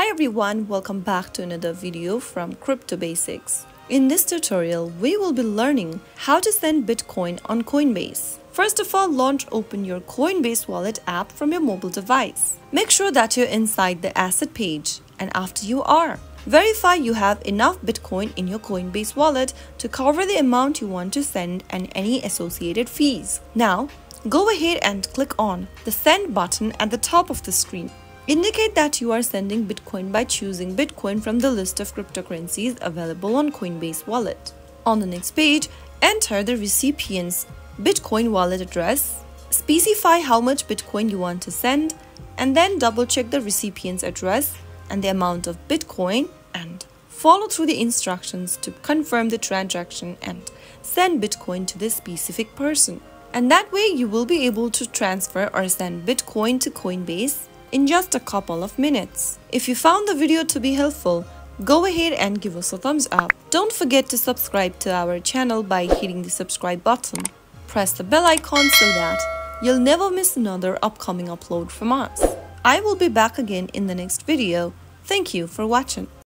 Hi everyone, welcome back to another video from Crypto Basics. In this tutorial, we will be learning how to send Bitcoin on Coinbase. First of all, open your Coinbase wallet app from your mobile device. Make sure that you're inside the asset page, and after you are, verify you have enough Bitcoin in your Coinbase wallet to cover the amount you want to send and any associated fees. Now, go ahead and click on the Send button at the top of the screen. Indicate that you are sending Bitcoin by choosing Bitcoin from the list of cryptocurrencies available on Coinbase wallet. On the next page, enter the recipient's Bitcoin wallet address, specify how much Bitcoin you want to send, and then double-check the recipient's address and the amount of Bitcoin and follow through the instructions to confirm the transaction and send Bitcoin to this specific person. And that way, you will be able to transfer or send Bitcoin to Coinbase in just a couple of minutes. If you found the video to be helpful, go ahead and give us a thumbs up. Don't forget to subscribe to our channel by hitting the subscribe button. Press the bell icon so that you'll never miss another upcoming upload from us. I will be back again in the next video. Thank you for watching.